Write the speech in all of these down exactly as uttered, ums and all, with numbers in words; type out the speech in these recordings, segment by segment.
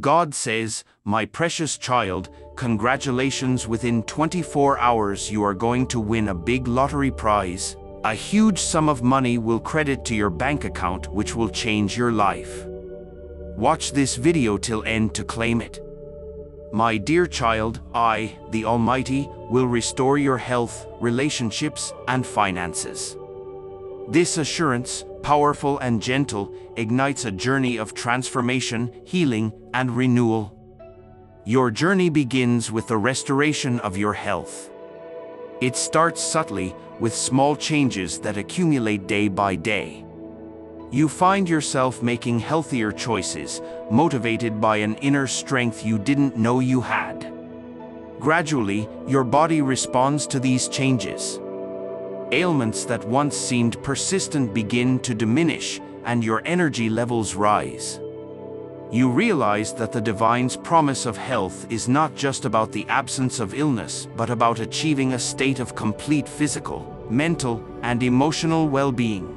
God says, "My precious child, congratulations, within twenty-four hours you are going to win a big lottery prize. A huge sum of money will credit to your bank account, which will change your life. Watch this video till end to claim it." My dear child, I, the Almighty, will restore your health, relationships, and finances. This assurance, powerful and gentle, ignites a journey of transformation, healing, and renewal. Your journey begins with the restoration of your health. It starts subtly, with small changes that accumulate day by day. You find yourself making healthier choices, motivated by an inner strength you didn't know you had. Gradually, your body responds to these changes. Ailments that once seemed persistent begin to diminish, and your energy levels rise. You realize that the divine's promise of health is not just about the absence of illness, but about achieving a state of complete physical, mental, and emotional well-being.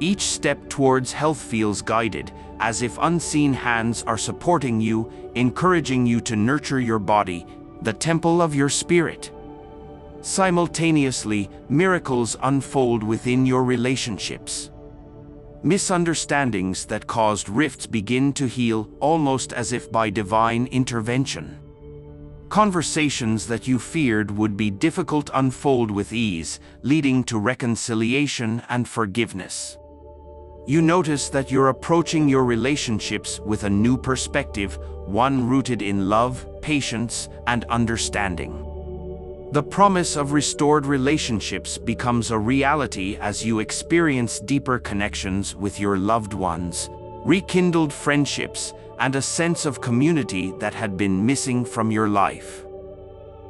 Each step towards health feels guided, as if unseen hands are supporting you, encouraging you to nurture your body, the temple of your spirit. Simultaneously, miracles unfold within your relationships. Misunderstandings that caused rifts begin to heal, almost as if by divine intervention. Conversations that you feared would be difficult unfold with ease, leading to reconciliation and forgiveness. You notice that you're approaching your relationships with a new perspective, one rooted in love, patience, and understanding. The promise of restored relationships becomes a reality as you experience deeper connections with your loved ones, rekindled friendships, and a sense of community that had been missing from your life.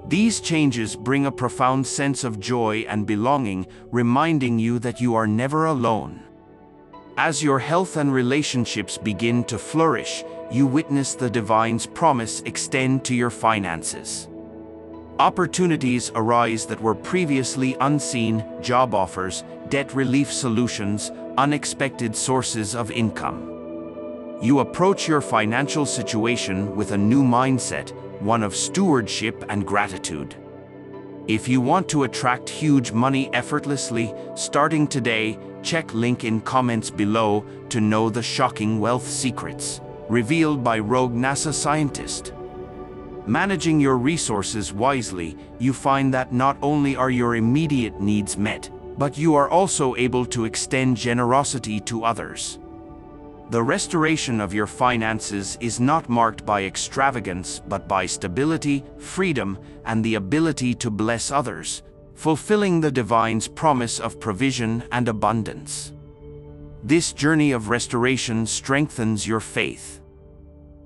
These changes bring a profound sense of joy and belonging, reminding you that you are never alone. As your health and relationships begin to flourish, you witness the divine's promise extend to your finances. Opportunities arise that were previously unseen: job offers, debt relief solutions, unexpected sources of income. You approach your financial situation with a new mindset, one of stewardship and gratitude. If you want to attract huge money effortlessly, starting today, check link in comments below to know the shocking wealth secrets revealed by rogue NASA scientist. Managing your resources wisely, you find that not only are your immediate needs met, but you are also able to extend generosity to others. The restoration of your finances is not marked by extravagance, but by stability, freedom, and the ability to bless others, fulfilling the divine's promise of provision and abundance. This journey of restoration strengthens your faith.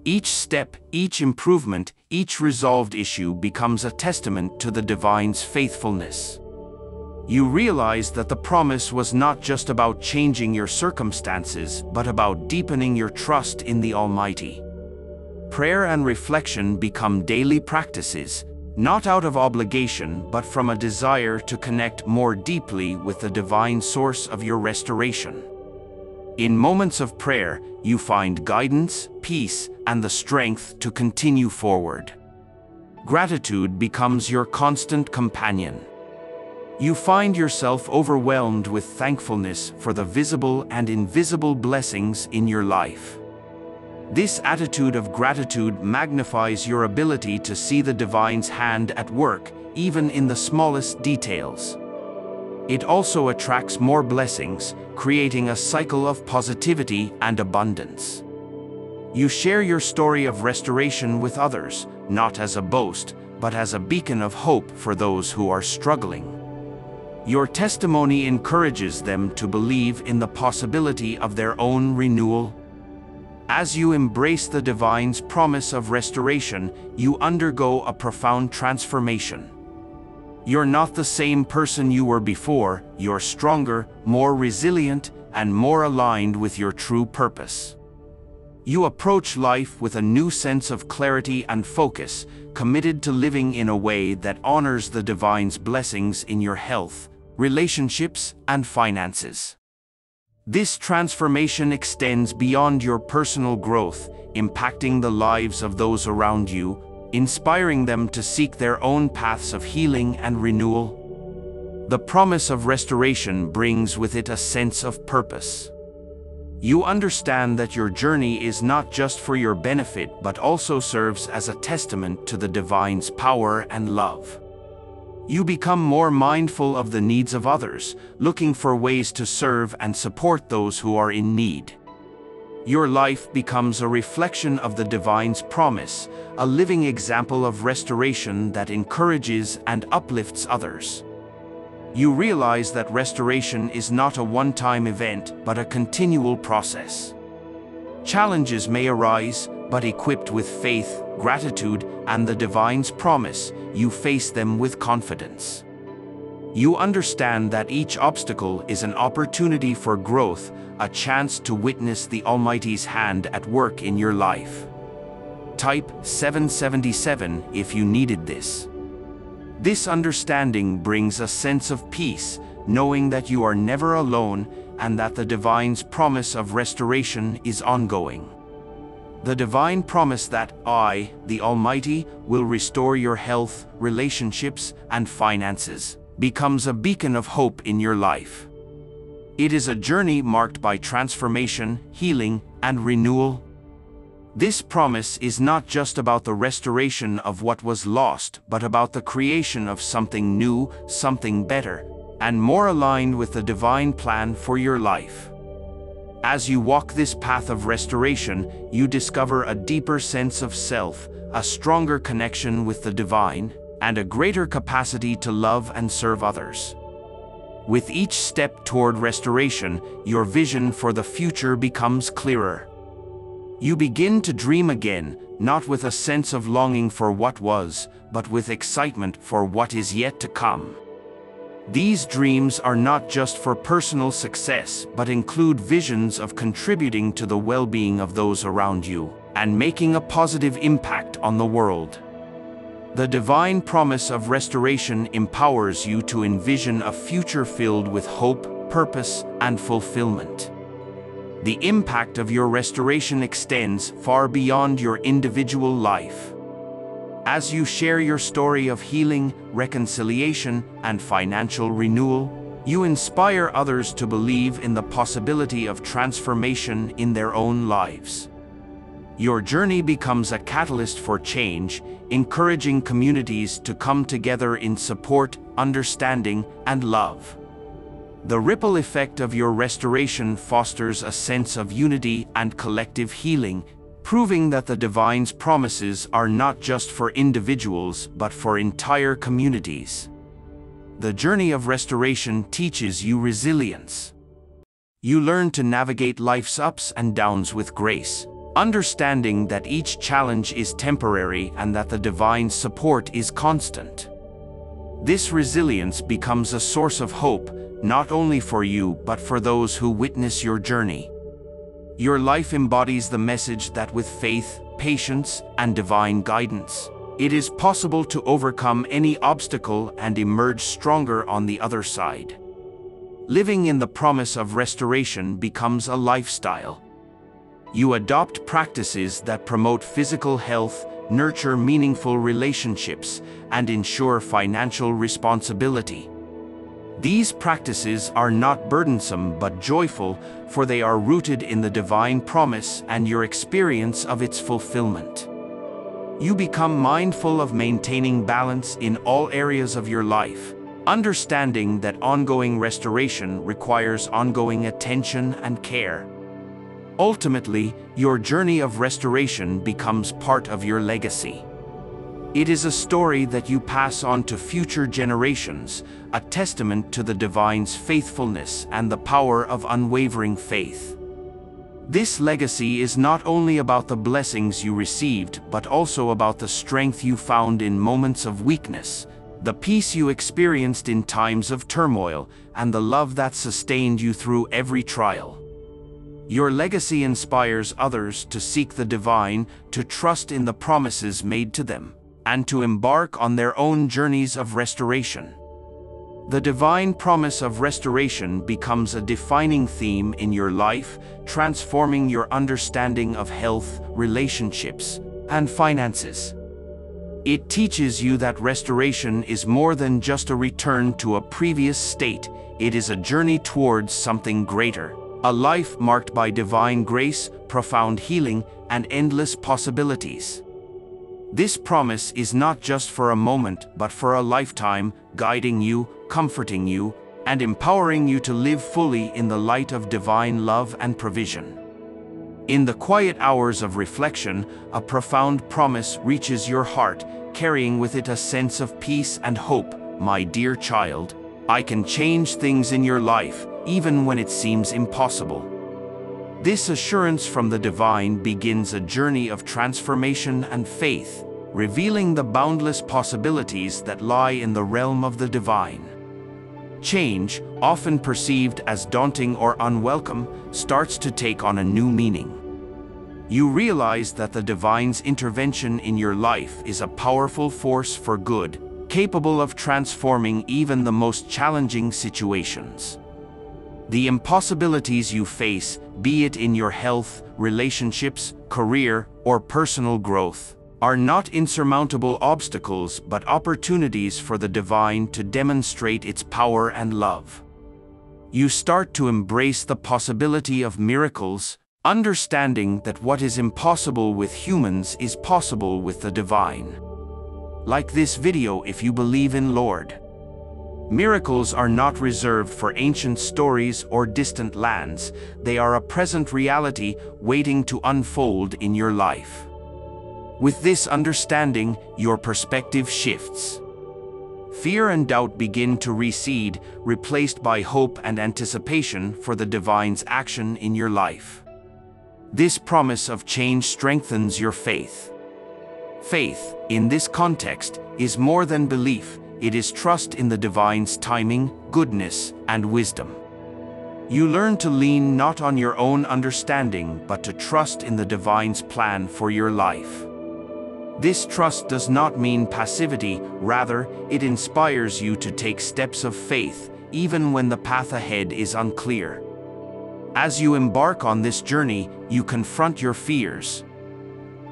Each step, each improvement, each resolved issue becomes a testament to the divine's faithfulness. You realize that the promise was not just about changing your circumstances, but about deepening your trust in the Almighty. Prayer and reflection become daily practices, not out of obligation, but from a desire to connect more deeply with the divine source of your restoration. In moments of prayer, you find guidance, peace, and the strength to continue forward. Gratitude becomes your constant companion. You find yourself overwhelmed with thankfulness for the visible and invisible blessings in your life. This attitude of gratitude magnifies your ability to see the divine's hand at work, even in the smallest details. It also attracts more blessings, creating a cycle of positivity and abundance. You share your story of restoration with others, not as a boast, but as a beacon of hope for those who are struggling. Your testimony encourages them to believe in the possibility of their own renewal. As you embrace the divine's promise of restoration, you undergo a profound transformation. You're not the same person you were before. You're stronger, more resilient, and more aligned with your true purpose. You approach life with a new sense of clarity and focus, committed to living in a way that honors the divine's blessings in your health, relationships, and finances. This transformation extends beyond your personal growth, impacting the lives of those around you, inspiring them to seek their own paths of healing and renewal. The promise of restoration brings with it a sense of purpose. You understand that your journey is not just for your benefit but also serves as a testament to the divine's power and love. You become more mindful of the needs of others, looking for ways to serve and support those who are in need. Your life becomes a reflection of the divine's promise, a living example of restoration that encourages and uplifts others. You realize that restoration is not a one-time event, but a continual process. Challenges may arise, but equipped with faith, gratitude, and the divine's promise, you face them with confidence. You understand that each obstacle is an opportunity for growth, a chance to witness the Almighty's hand at work in your life. Type seven seventy-seven if you needed this. This understanding brings a sense of peace, knowing that you are never alone and that the divine's promise of restoration is ongoing. The divine promise that I, the Almighty, will restore your health, relationships, and finances, becomes a beacon of hope in your life. It is a journey marked by transformation, healing, and renewal. This promise is not just about the restoration of what was lost, but about the creation of something new, something better, and more aligned with the divine plan for your life. As you walk this path of restoration, you discover a deeper sense of self, a stronger connection with the divine, and a greater capacity to love and serve others. With each step toward restoration, your vision for the future becomes clearer. You begin to dream again, not with a sense of longing for what was, but with excitement for what is yet to come. These dreams are not just for personal success, but include visions of contributing to the well-being of those around you, and making a positive impact on the world. The divine promise of restoration empowers you to envision a future filled with hope, purpose, and fulfillment. The impact of your restoration extends far beyond your individual life. As you share your story of healing, reconciliation, and financial renewal, you inspire others to believe in the possibility of transformation in their own lives. Your journey becomes a catalyst for change, encouraging communities to come together in support, understanding, and love. The ripple effect of your restoration fosters a sense of unity and collective healing, proving that the divine's promises are not just for individuals but for entire communities. The journey of restoration teaches you resilience. You learn to navigate life's ups and downs with grace, understanding that each challenge is temporary and that the divine's support is constant. This resilience becomes a source of hope, not only for you but for those who witness your journey. Your life embodies the message that with faith, patience, and divine guidance, it is possible to overcome any obstacle and emerge stronger on the other side. Living in the promise of restoration becomes a lifestyle. You adopt practices that promote physical health, nurture meaningful relationships, and ensure financial responsibility. These practices are not burdensome but joyful, for they are rooted in the divine promise and your experience of its fulfillment. You become mindful of maintaining balance in all areas of your life, understanding that ongoing restoration requires ongoing attention and care. Ultimately, your journey of restoration becomes part of your legacy. It is a story that you pass on to future generations, a testament to the divine's faithfulness and the power of unwavering faith. This legacy is not only about the blessings you received, but also about the strength you found in moments of weakness, the peace you experienced in times of turmoil, and the love that sustained you through every trial. Your legacy inspires others to seek the divine, to trust in the promises made to them, and to embark on their own journeys of restoration. The divine promise of restoration becomes a defining theme in your life, transforming your understanding of health, relationships, and finances. It teaches you that restoration is more than just a return to a previous state, it is a journey towards something greater, a life marked by divine grace, profound healing, and endless possibilities. This promise is not just for a moment, but for a lifetime, guiding you, comforting you, and empowering you to live fully in the light of divine love and provision. In the quiet hours of reflection, a profound promise reaches your heart, carrying with it a sense of peace and hope. My dear child, I can change things in your life, even when it seems impossible. This assurance from the divine begins a journey of transformation and faith, revealing the boundless possibilities that lie in the realm of the divine. Change, often perceived as daunting or unwelcome, starts to take on a new meaning. You realize that the divine's intervention in your life is a powerful force for good, capable of transforming even the most challenging situations. The impossibilities you face, be it in your health, relationships, career, or personal growth, are not insurmountable obstacles but opportunities for the divine to demonstrate its power and love. You start to embrace the possibility of miracles, understanding that what is impossible with humans is possible with the divine. Like this video if you believe in Lord. Miracles are not reserved for ancient stories or distant lands, they are a present reality waiting to unfold in your life. With this understanding, your perspective shifts. Fear and doubt begin to recede, replaced by hope and anticipation for the divine's action in your life. This promise of change strengthens your faith. Faith, in this context, is more than belief, it is trust in the divine's timing, goodness, and wisdom. You learn to lean not on your own understanding but to trust in the divine's plan for your life. This trust does not mean passivity, rather, it inspires you to take steps of faith, even when the path ahead is unclear. As you embark on this journey, you confront your fears.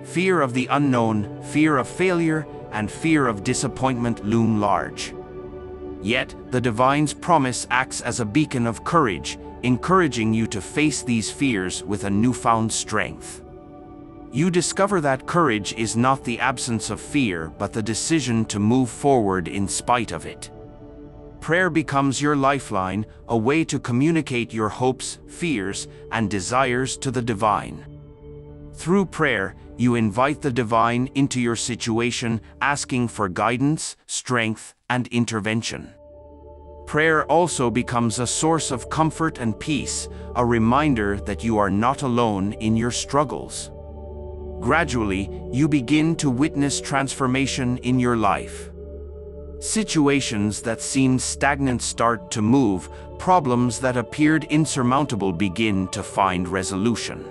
Fear of the unknown, fear of failure, and fear of disappointment loom large. Yet, the divine's promise acts as a beacon of courage, encouraging you to face these fears with a newfound strength. You discover that courage is not the absence of fear but the decision to move forward in spite of it. Prayer becomes your lifeline, a way to communicate your hopes, fears, and desires to the divine. Through prayer, you invite the divine into your situation, asking for guidance, strength, and intervention. Prayer also becomes a source of comfort and peace, a reminder that you are not alone in your struggles. Gradually, you begin to witness transformation in your life. Situations that seemed stagnant start to move, problems that appeared insurmountable begin to find resolution.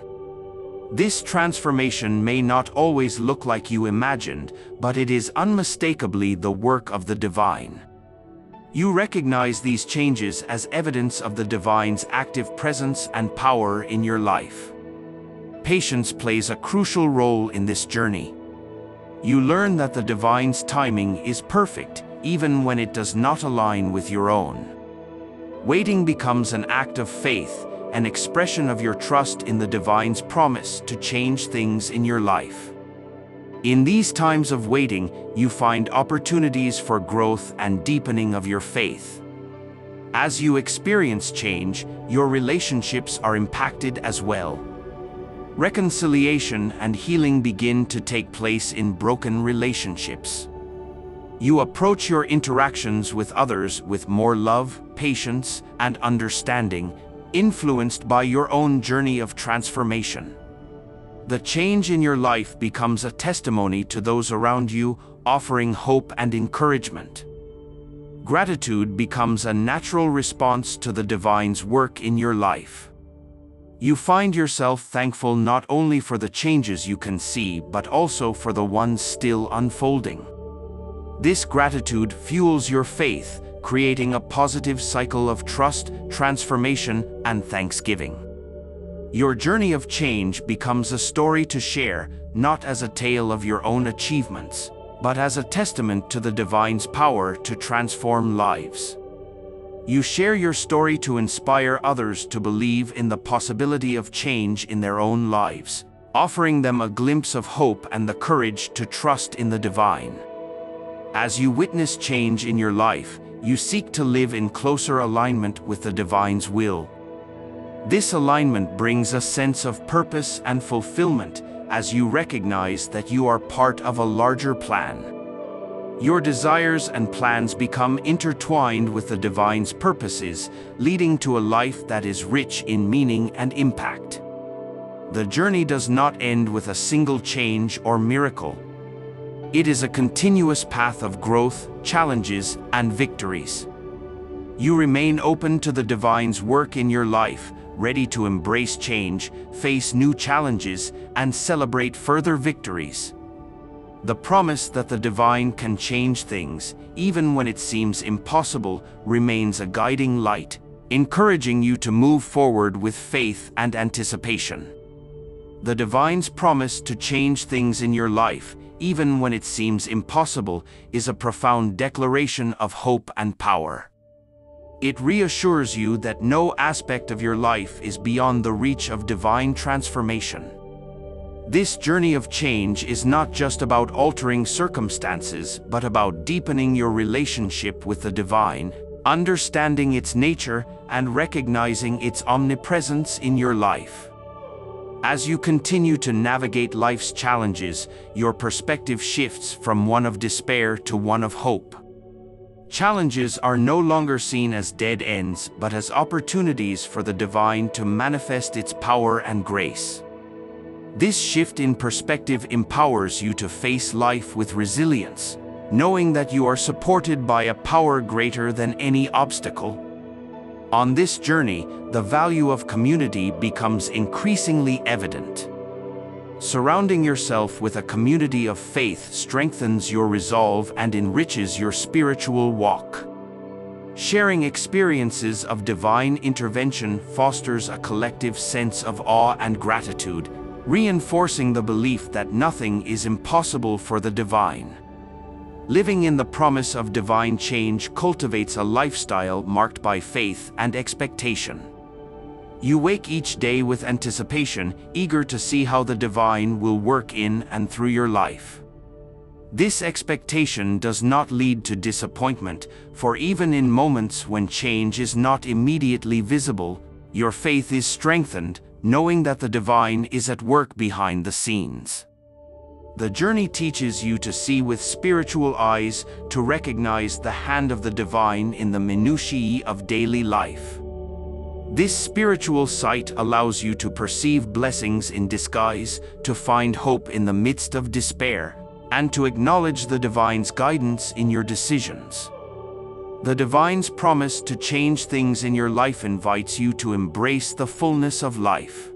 This transformation may not always look like you imagined, but it is unmistakably the work of the divine. You recognize these changes as evidence of the divine's active presence and power in your life. Patience plays a crucial role in this journey. You learn that the divine's timing is perfect, even when it does not align with your own. Waiting becomes an act of faith, an expression of your trust in the divine's promise to change things in your life. In these times of waiting, you find opportunities for growth and deepening of your faith. As you experience change, your relationships are impacted as well. Reconciliation and healing begin to take place in broken relationships. You approach your interactions with others with more love, patience, and understanding, influenced by your own journey of transformation. The change in your life becomes a testimony to those around you, offering hope and encouragement. Gratitude becomes a natural response to the divine's work in your life. You find yourself thankful not only for the changes you can see but also for the ones still unfolding. This gratitude fuels your faith, creating a positive cycle of trust, transformation, and thanksgiving. Your journey of change becomes a story to share, not as a tale of your own achievements, but as a testament to the divine's power to transform lives. You share your story to inspire others to believe in the possibility of change in their own lives, offering them a glimpse of hope and the courage to trust in the divine. As you witness change in your life, you seek to live in closer alignment with the divine's will. This alignment brings a sense of purpose and fulfillment, as you recognize that you are part of a larger plan. Your desires and plans become intertwined with the divine's purposes, leading to a life that is rich in meaning and impact. The journey does not end with a single change or miracle. It is a continuous path of growth, challenges, and victories. You remain open to the divine's work in your life, ready to embrace change, face new challenges, and celebrate further victories. The promise that the divine can change things, even when it seems impossible, remains a guiding light, encouraging you to move forward with faith and anticipation. The divine's promise to change things in your life, even when it seems impossible, is a profound declaration of hope and power. It reassures you that no aspect of your life is beyond the reach of divine transformation. This journey of change is not just about altering circumstances, but about deepening your relationship with the divine, understanding its nature, and recognizing its omnipresence in your life. As you continue to navigate life's challenges, your perspective shifts from one of despair to one of hope. Challenges are no longer seen as dead ends, but as opportunities for the divine to manifest its power and grace. This shift in perspective empowers you to face life with resilience, knowing that you are supported by a power greater than any obstacle. On this journey, the value of community becomes increasingly evident. Surrounding yourself with a community of faith strengthens your resolve and enriches your spiritual walk. Sharing experiences of divine intervention fosters a collective sense of awe and gratitude, reinforcing the belief that nothing is impossible for the divine. Living in the promise of divine change cultivates a lifestyle marked by faith and expectation. You wake each day with anticipation, eager to see how the divine will work in and through your life. This expectation does not lead to disappointment, for even in moments when change is not immediately visible, your faith is strengthened, knowing that the divine is at work behind the scenes. The journey teaches you to see with spiritual eyes, to recognize the hand of the divine in the minutiae of daily life. This spiritual sight allows you to perceive blessings in disguise, to find hope in the midst of despair, and to acknowledge the divine's guidance in your decisions. The divine's promise to change things in your life invites you to embrace the fullness of life.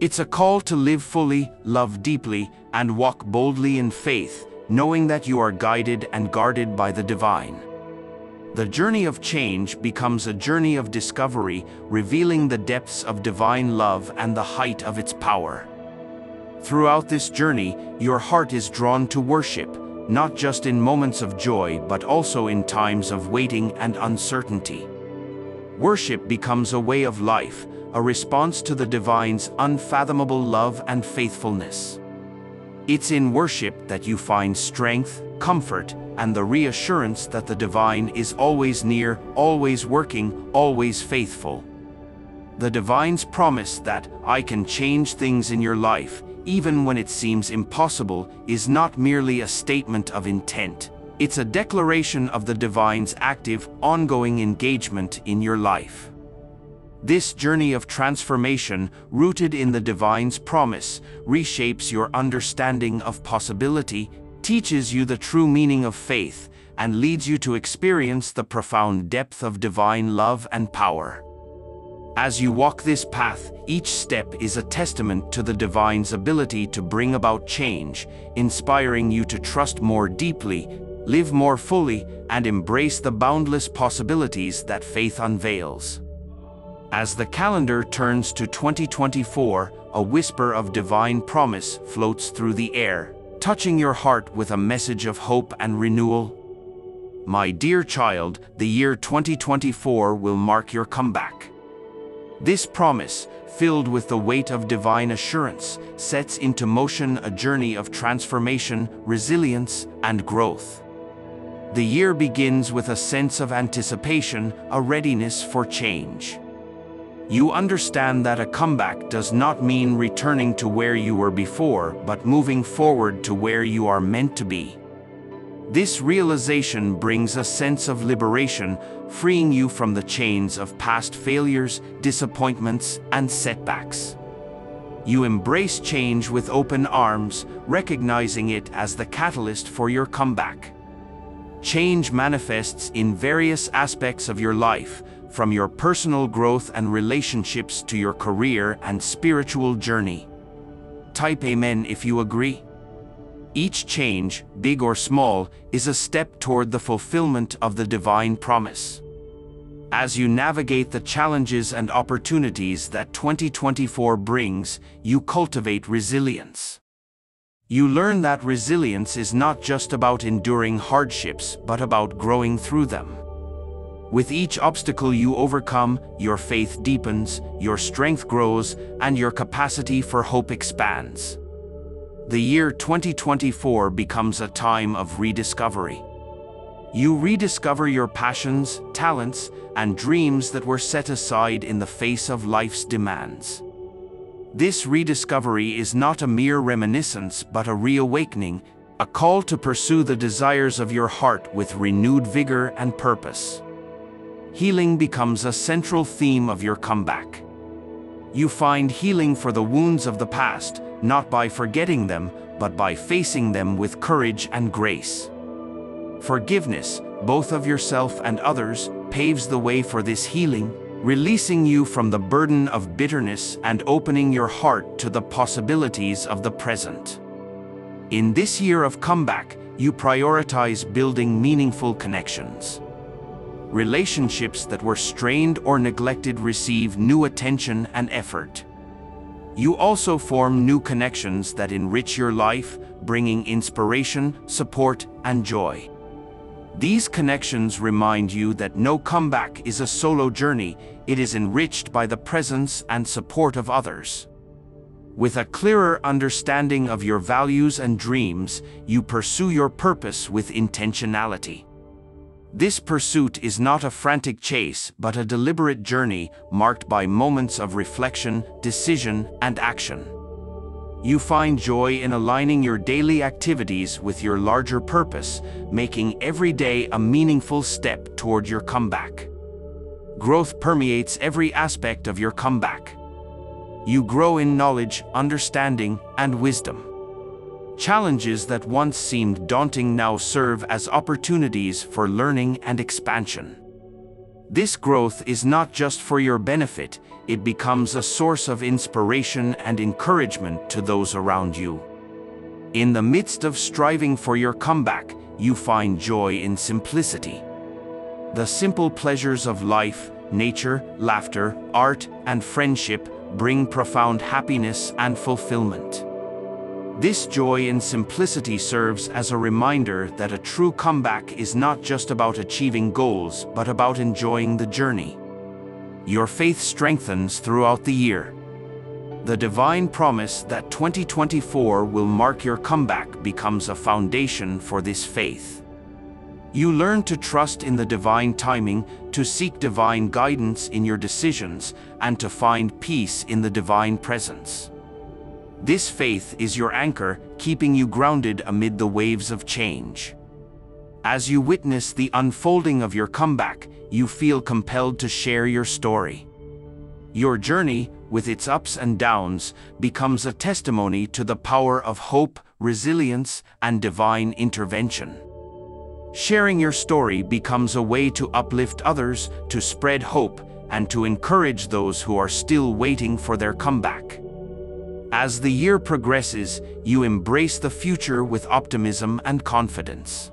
It's a call to live fully, love deeply, and walk boldly in faith, knowing that you are guided and guarded by the divine. The journey of change becomes a journey of discovery, revealing the depths of divine love and the height of its power. Throughout this journey, your heart is drawn to worship, not just in moments of joy, but also in times of waiting and uncertainty. Worship becomes a way of life, a response to the divine's unfathomable love and faithfulness. It's in worship that you find strength, comfort, and the reassurance that the divine is always near, always working, always faithful. The divine's promise that "I can change things in your life, even when it seems impossible," is not merely a statement of intent. It's a declaration of the divine's active, ongoing engagement in your life. This journey of transformation, rooted in the divine's promise, reshapes your understanding of possibility, teaches you the true meaning of faith, and leads you to experience the profound depth of divine love and power. As you walk this path, each step is a testament to the divine's ability to bring about change, inspiring you to trust more deeply, live more fully, and embrace the boundless possibilities that faith unveils. As the calendar turns to twenty twenty-four, a whisper of divine promise floats through the air, touching your heart with a message of hope and renewal. My dear child, the year twenty twenty-four will mark your comeback. This promise, filled with the weight of divine assurance, sets into motion a journey of transformation, resilience, and growth. The year begins with a sense of anticipation, a readiness for change. You understand that a comeback does not mean returning to where you were before, but moving forward to where you are meant to be. This realization brings a sense of liberation, freeing you from the chains of past failures, disappointments, and setbacks. You embrace change with open arms, recognizing it as the catalyst for your comeback. Change manifests in various aspects of your life, from your personal growth and relationships to your career and spiritual journey. Type Amen if you agree. Each change, big or small, is a step toward the fulfillment of the divine promise. As you navigate the challenges and opportunities that twenty twenty-four brings, you cultivate resilience. You learn that resilience is not just about enduring hardships, but about growing through them. With each obstacle you overcome, your faith deepens, your strength grows, and your capacity for hope expands. The year twenty twenty-four becomes a time of rediscovery. You rediscover your passions, talents, and dreams that were set aside in the face of life's demands. This rediscovery is not a mere reminiscence but a reawakening, a call to pursue the desires of your heart with renewed vigor and purpose. Healing becomes a central theme of your comeback. You find healing for the wounds of the past, not by forgetting them, but by facing them with courage and grace. Forgiveness, both of yourself and others, paves the way for this healing, releasing you from the burden of bitterness and opening your heart to the possibilities of the present. In this year of comeback, you prioritize building meaningful connections. Relationships that were strained or neglected receive new attention and effort. You also form new connections that enrich your life, bringing inspiration, support, and joy. These connections remind you that no comeback is a solo journey, it is enriched by the presence and support of others. With a clearer understanding of your values and dreams, you pursue your purpose with intentionality. This pursuit is not a frantic chase, but a deliberate journey marked by moments of reflection, decision, and action. You find joy in aligning your daily activities with your larger purpose, making every day a meaningful step toward your comeback. Growth permeates every aspect of your comeback. You grow in knowledge, understanding, and wisdom. Challenges that once seemed daunting now serve as opportunities for learning and expansion. This growth is not just for your benefit, it becomes a source of inspiration and encouragement to those around you. In the midst of striving for your comeback, you find joy in simplicity. The simple pleasures of life, nature, laughter, art, and friendship bring profound happiness and fulfillment. This joy in simplicity serves as a reminder that a true comeback is not just about achieving goals, but about enjoying the journey. Your faith strengthens throughout the year. The divine promise that twenty twenty-four will mark your comeback becomes a foundation for this faith. You learn to trust in the divine timing, to seek divine guidance in your decisions, and to find peace in the divine presence. This faith is your anchor, keeping you grounded amid the waves of change. As you witness the unfolding of your comeback, you feel compelled to share your story. Your journey, with its ups and downs, becomes a testimony to the power of hope, resilience, and divine intervention. Sharing your story becomes a way to uplift others, to spread hope, and to encourage those who are still waiting for their comeback. As the year progresses, you embrace the future with optimism and confidence.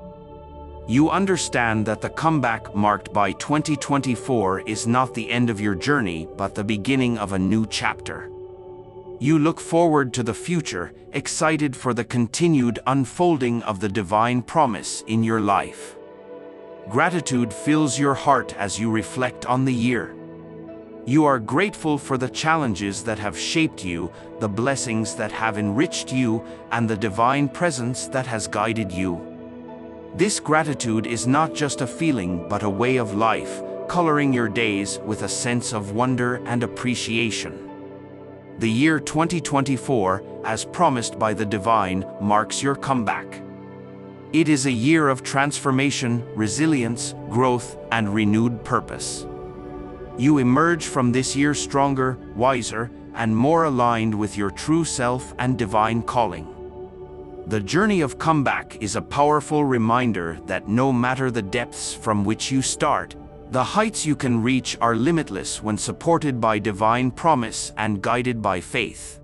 you understand that the comeback marked by twenty twenty-four is not the end of your journey, but the beginning of a new chapter. You look forward to the future, excited for the continued unfolding of the divine promise in your life. Gratitude fills your heart as you reflect on the year. You are grateful for the challenges that have shaped you, the blessings that have enriched you, and the divine presence that has guided you. This gratitude is not just a feeling but a way of life, coloring your days with a sense of wonder and appreciation. The year twenty twenty-four, as promised by the divine, marks your comeback. It is a year of transformation, resilience, growth, and renewed purpose. You emerge from this year stronger, wiser, and more aligned with your true self and divine calling. The journey of comeback is a powerful reminder that no matter the depths from which you start, the heights you can reach are limitless when supported by divine promise and guided by faith.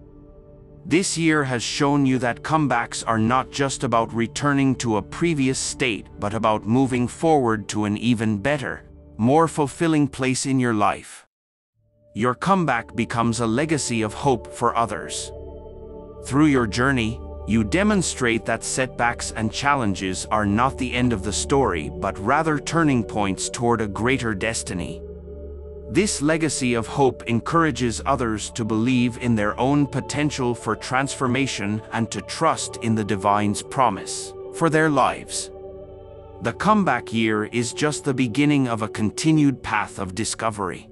This year has shown you that comebacks are not just about returning to a previous state, but about moving forward to an even better, more fulfilling place in your life. Your comeback becomes a legacy of hope for others. Through your journey, you demonstrate that setbacks and challenges are not the end of the story, but rather turning points toward a greater destiny. This legacy of hope encourages others to believe in their own potential for transformation and to trust in the divine's promise for their lives. The comeback year is just the beginning of a continued path of discovery.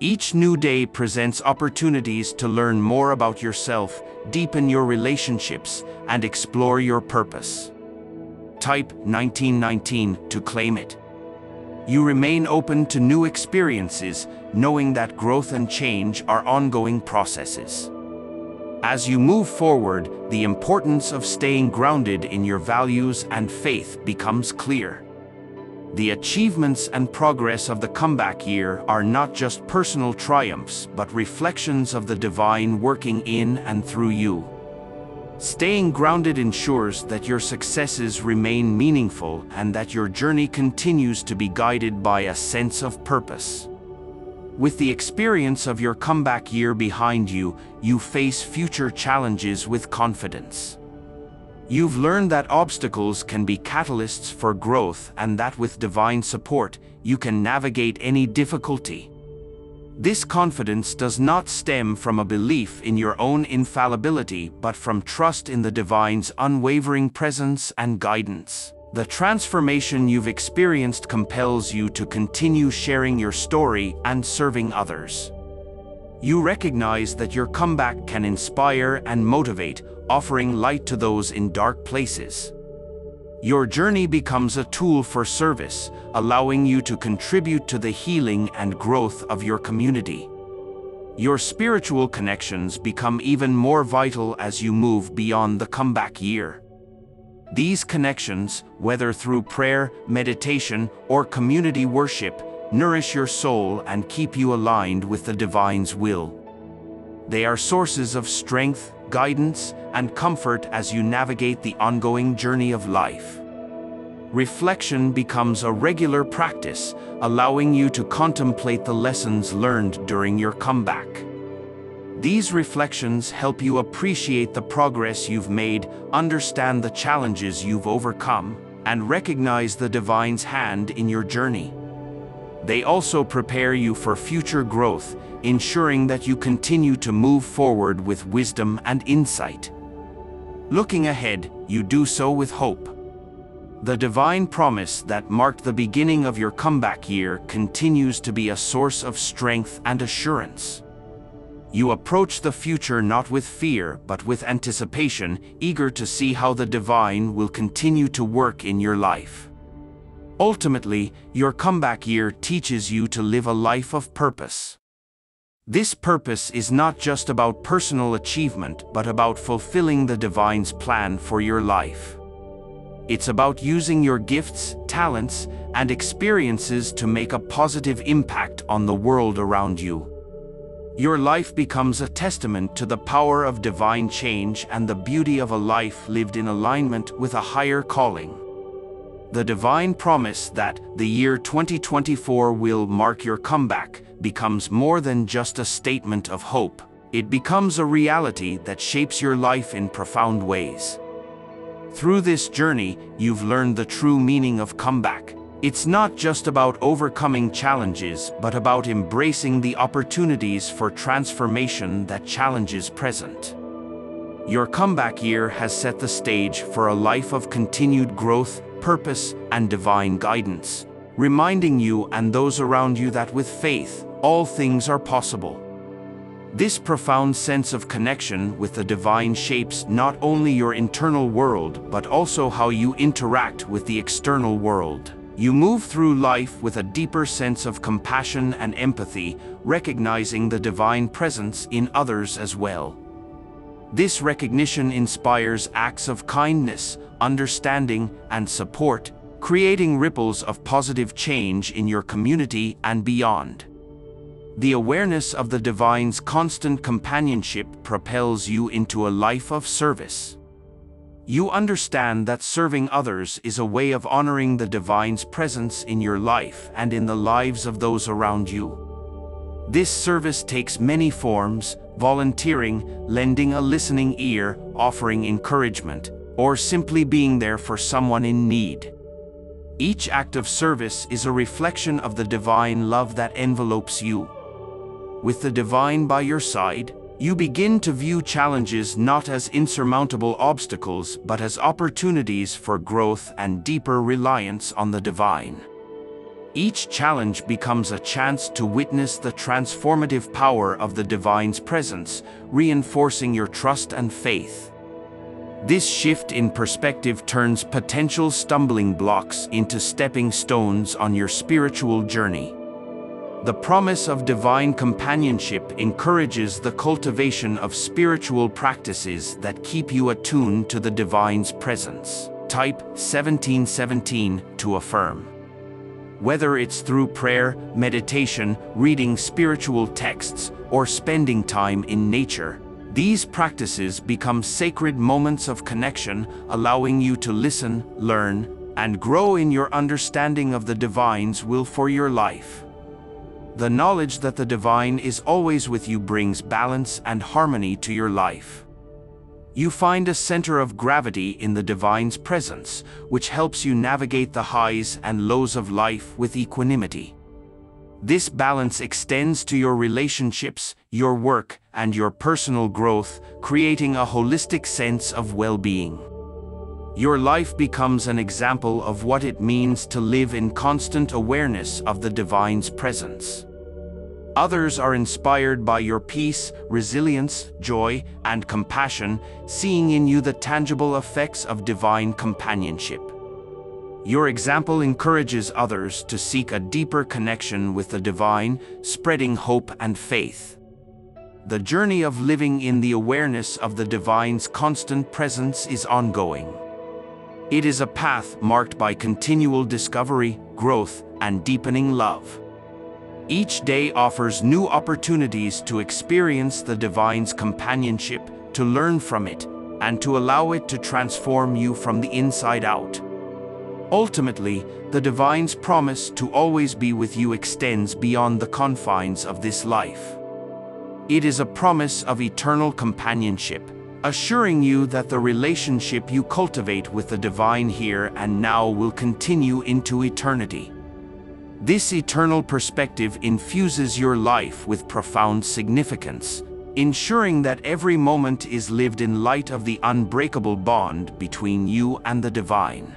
Each new day presents opportunities to learn more about yourself, deepen your relationships, and explore your purpose. Type nineteen nineteen to claim it. You remain open to new experiences, knowing that growth and change are ongoing processes. As you move forward, the importance of staying grounded in your values and faith becomes clear. The achievements and progress of the comeback year are not just personal triumphs, but reflections of the divine working in and through you. Staying grounded ensures that your successes remain meaningful and that your journey continues to be guided by a sense of purpose. With the experience of your comeback year behind you, you face future challenges with confidence. You've learned that obstacles can be catalysts for growth and that with divine support, you can navigate any difficulty. This confidence does not stem from a belief in your own infallibility, but from trust in the divine's unwavering presence and guidance. The transformation you've experienced compels you to continue sharing your story and serving others. You recognize that your comeback can inspire and motivate, offering light to those in dark places. Your journey becomes a tool for service, allowing you to contribute to the healing and growth of your community. Your spiritual connections become even more vital as you move beyond the comeback year. These connections, whether through prayer, meditation, or community worship, nourish your soul and keep you aligned with the divine's will. They are sources of strength, guidance, and comfort as you navigate the ongoing journey of life. Reflection becomes a regular practice, allowing you to contemplate the lessons learned during your comeback. These reflections help you appreciate the progress you've made, understand the challenges you've overcome, and recognize the divine's hand in your journey. They also prepare you for future growth, ensuring that you continue to move forward with wisdom and insight. Looking ahead, you do so with hope. The divine promise that marked the beginning of your comeback year continues to be a source of strength and assurance. You approach the future not with fear, but with anticipation, eager to see how the divine will continue to work in your life. Ultimately, your comeback year teaches you to live a life of purpose. This purpose is not just about personal achievement, but about fulfilling the divine's plan for your life. It's about using your gifts, talents, and experiences to make a positive impact on the world around you. Your life becomes a testament to the power of divine change and the beauty of a life lived in alignment with a higher calling. The divine promise that the year twenty twenty-four will mark your comeback becomes more than just a statement of hope. It becomes a reality that shapes your life in profound ways. Through this journey, you've learned the true meaning of comeback. It's not just about overcoming challenges, but about embracing the opportunities for transformation that challenges present. Your comeback year has set the stage for a life of continued growth, purpose, and divine guidance, reminding you and those around you that with faith, all things are possible. This profound sense of connection with the divine shapes not only your internal world, but also how you interact with the external world. You move through life with a deeper sense of compassion and empathy, recognizing the divine presence in others as well. This recognition inspires acts of kindness, understanding, and support, creating ripples of positive change in your community and beyond. The awareness of the divine's constant companionship propels you into a life of service. You understand that serving others is a way of honoring the divine's presence in your life and in the lives of those around you. This service takes many forms: volunteering, lending a listening ear, offering encouragement, or simply being there for someone in need. Each act of service is a reflection of the divine love that envelopes you. With the divine by your side, you begin to view challenges not as insurmountable obstacles, but as opportunities for growth and deeper reliance on the divine. Each challenge becomes a chance to witness the transformative power of the divine's presence, reinforcing your trust and faith. This shift in perspective turns potential stumbling blocks into stepping stones on your spiritual journey. The promise of divine companionship encourages the cultivation of spiritual practices that keep you attuned to the divine's presence. Type seventeen seventeen to affirm. Whether it's through prayer, meditation, reading spiritual texts, or spending time in nature, these practices become sacred moments of connection, allowing you to listen, learn, and grow in your understanding of the divine's will for your life. The knowledge that the divine is always with you brings balance and harmony to your life. You find a center of gravity in the divine's presence, which helps you navigate the highs and lows of life with equanimity. This balance extends to your relationships, your work, and your personal growth, creating a holistic sense of well-being. Your life becomes an example of what it means to live in constant awareness of the divine's presence. Others are inspired by your peace, resilience, joy, and compassion, seeing in you the tangible effects of divine companionship. Your example encourages others to seek a deeper connection with the divine, spreading hope and faith. The journey of living in the awareness of the divine's constant presence is ongoing. It is a path marked by continual discovery, growth, and deepening love. Each day offers new opportunities to experience the divine's companionship, to learn from it, and to allow it to transform you from the inside out. Ultimately, the divine's promise to always be with you extends beyond the confines of this life. It is a promise of eternal companionship, assuring you that the relationship you cultivate with the divine here and now will continue into eternity. This eternal perspective infuses your life with profound significance, ensuring that every moment is lived in light of the unbreakable bond between you and the divine.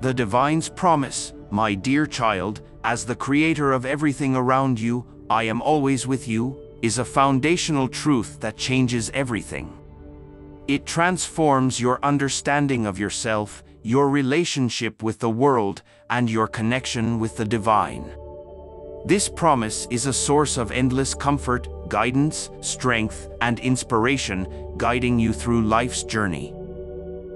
The divine's promise, my dear child, as the creator of everything around you, I am always with you, is a foundational truth that changes everything. It transforms your understanding of yourself, your relationship with the world, and your connection with the divine. This promise is a source of endless comfort, guidance, strength, and inspiration, guiding you through life's journey.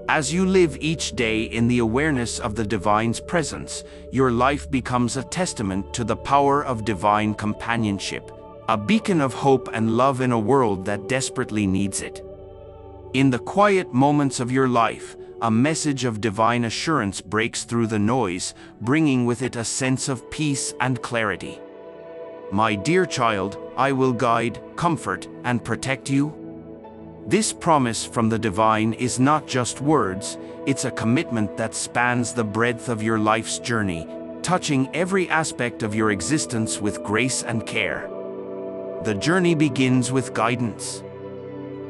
As you live each day in the awareness of the divine's presence, your life becomes a testament to the power of divine companionship, a beacon of hope and love in a world that desperately needs it. In the quiet moments of your life, a message of divine assurance breaks through the noise, bringing with it a sense of peace and clarity. My dear child, I will guide, comfort, and protect you. This promise from the divine is not just words, it's a commitment that spans the breadth of your life's journey, touching every aspect of your existence with grace and care. The journey begins with guidance.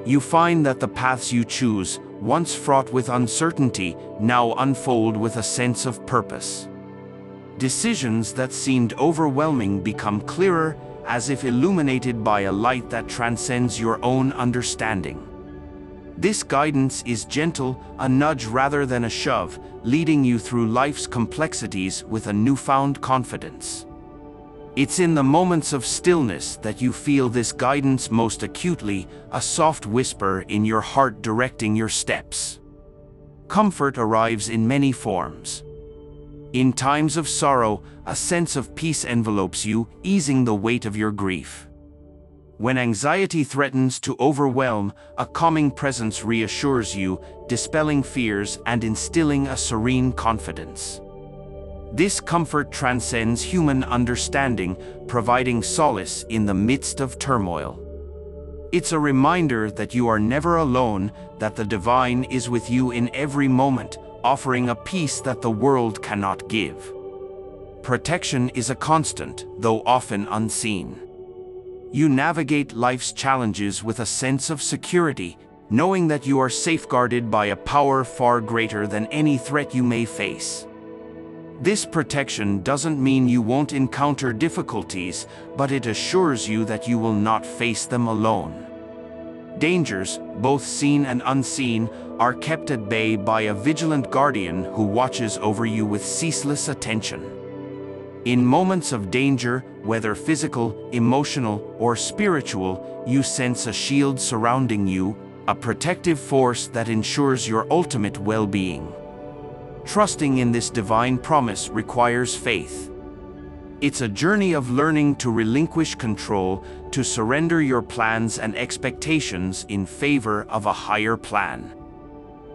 You find that the paths you choose, once fraught with uncertainty, now unfold with a sense of purpose. Decisions that seemed overwhelming become clearer, as if illuminated by a light that transcends your own understanding. This guidance is gentle, a nudge rather than a shove, leading you through life's complexities with a newfound confidence. It's in the moments of stillness that you feel this guidance most acutely, a soft whisper in your heart directing your steps. Comfort arrives in many forms. In times of sorrow, a sense of peace envelopes you, easing the weight of your grief. When anxiety threatens to overwhelm, a calming presence reassures you, dispelling fears and instilling a serene confidence. This comfort transcends human understanding, providing solace in the midst of turmoil. It's a reminder that you are never alone, that the divine is with you in every moment, offering a peace that the world cannot give. Protection is a constant, though often unseen. You navigate life's challenges with a sense of security, knowing that you are safeguarded by a power far greater than any threat you may face. This protection doesn't mean you won't encounter difficulties, but it assures you that you will not face them alone. Dangers, both seen and unseen, are kept at bay by a vigilant guardian who watches over you with ceaseless attention. In moments of danger, whether physical, emotional, or spiritual, you sense a shield surrounding you, a protective force that ensures your ultimate well-being. Trusting in this divine promise requires faith. It's a journey of learning to relinquish control, to surrender your plans and expectations in favor of a higher plan.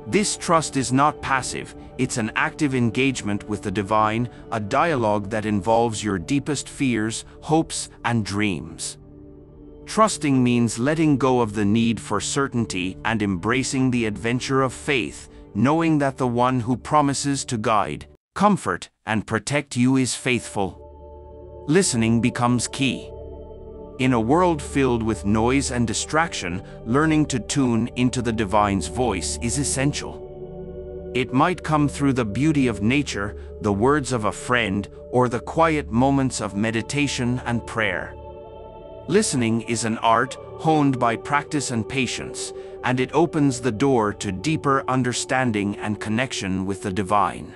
This trust is not passive, it's an active engagement with the divine, a dialogue that involves your deepest fears, hopes, and dreams. Trusting means letting go of the need for certainty and embracing the adventure of faith, knowing that the one who promises to guide, comfort, and protect you is faithful. Listening becomes key. In a world filled with noise and distraction, learning to tune into the divine's voice is essential. It might come through the beauty of nature, the words of a friend, or the quiet moments of meditation and prayer. Listening is an art honed by practice and patience, and it opens the door to deeper understanding and connection with the divine.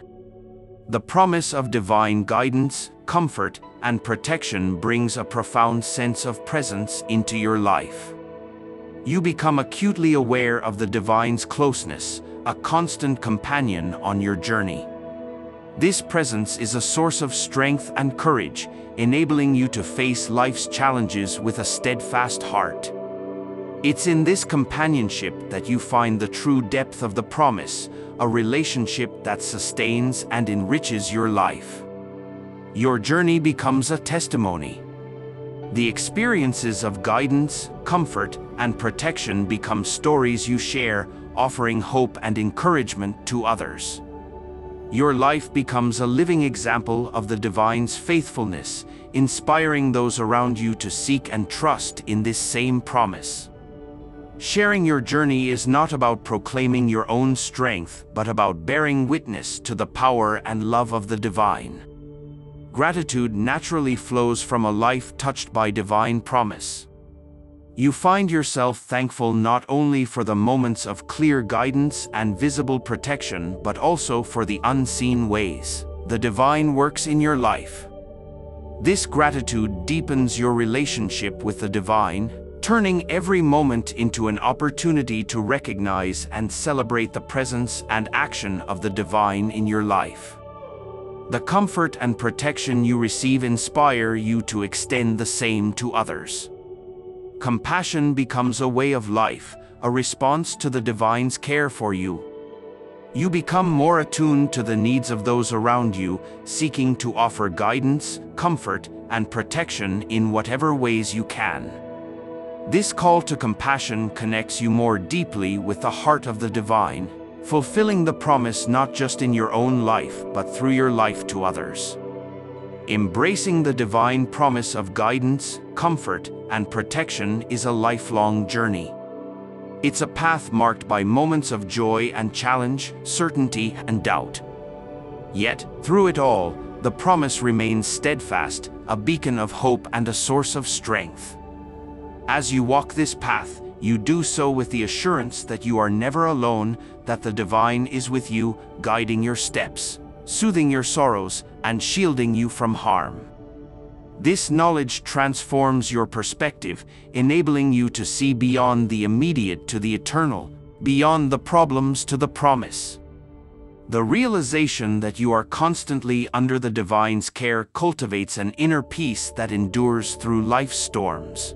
The promise of divine guidance, comfort, and protection brings a profound sense of presence into your life. You become acutely aware of the divine's closeness, a constant companion on your journey. This presence is a source of strength and courage, enabling you to face life's challenges with a steadfast heart. It's in this companionship that you find the true depth of the promise, a relationship that sustains and enriches your life. Your journey becomes a testimony. The experiences of guidance, comfort, and protection become stories you share, offering hope and encouragement to others. Your life becomes a living example of the divine's faithfulness, inspiring those around you to seek and trust in this same promise. Sharing your journey is not about proclaiming your own strength, but about bearing witness to the power and love of the divine. Gratitude naturally flows from a life touched by divine promise. You find yourself thankful not only for the moments of clear guidance and visible protection, but also for the unseen ways the divine works in your life. This gratitude deepens your relationship with the divine, turning every moment into an opportunity to recognize and celebrate the presence and action of the divine in your life. The comfort and protection you receive inspire you to extend the same to others. Compassion becomes a way of life, a response to the divine's care for you. You become more attuned to the needs of those around you, seeking to offer guidance, comfort, and protection in whatever ways you can. This call to compassion connects you more deeply with the heart of the divine, fulfilling the promise not just in your own life but through your life to others. Embracing the divine promise of guidance, comfort, and protection is a lifelong journey. It's a path marked by moments of joy and challenge, certainty and doubt. Yet, through it all, the promise remains steadfast, a beacon of hope and a source of strength. As you walk this path, you do so with the assurance that you are never alone, that the divine is with you, guiding your steps, soothing your sorrows, and shielding you from harm. This knowledge transforms your perspective, enabling you to see beyond the immediate to the eternal, beyond the problems to the promise. The realization that you are constantly under the divine's care cultivates an inner peace that endures through life's storms.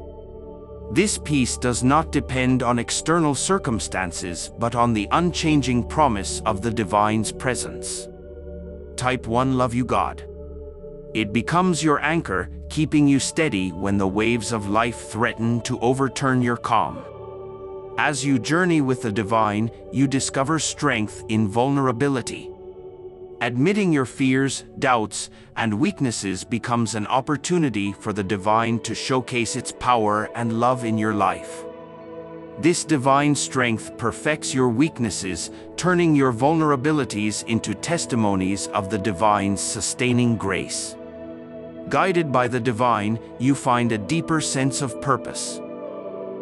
This peace does not depend on external circumstances but on the unchanging promise of the divine's presence. Type one Love you, God. It becomes your anchor, keeping you steady when the waves of life threaten to overturn your calm. As you journey with the divine, you discover strength in vulnerability. Admitting your fears, doubts, and weaknesses becomes an opportunity for the divine to showcase its power and love in your life. This divine strength perfects your weaknesses, turning your vulnerabilities into testimonies of the divine's sustaining grace. Guided by the divine, you find a deeper sense of purpose.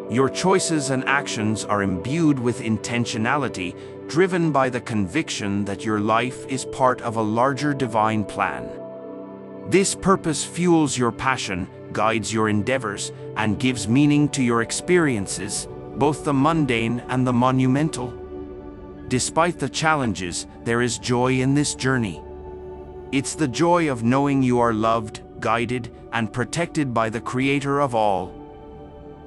Your choices and actions are imbued with intentionality, driven by the conviction that your life is part of a larger divine plan. This purpose fuels your passion, guides your endeavors, and gives meaning to your experiences, both the mundane and the monumental. Despite the challenges, there is joy in this journey. It's the joy of knowing you are loved, guided, and protected by the Creator of all.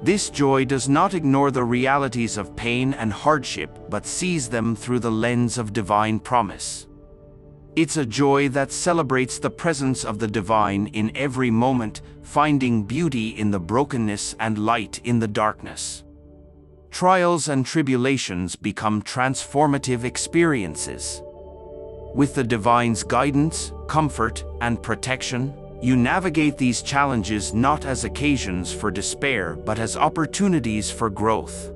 This joy does not ignore the realities of pain and hardship but sees them through the lens of divine promise. It's a joy that celebrates the presence of the divine in every moment, finding beauty in the brokenness and light in the darkness. Trials and tribulations become transformative experiences. With the divine's guidance, comfort, and protection, you navigate these challenges not as occasions for despair but as opportunities for growth.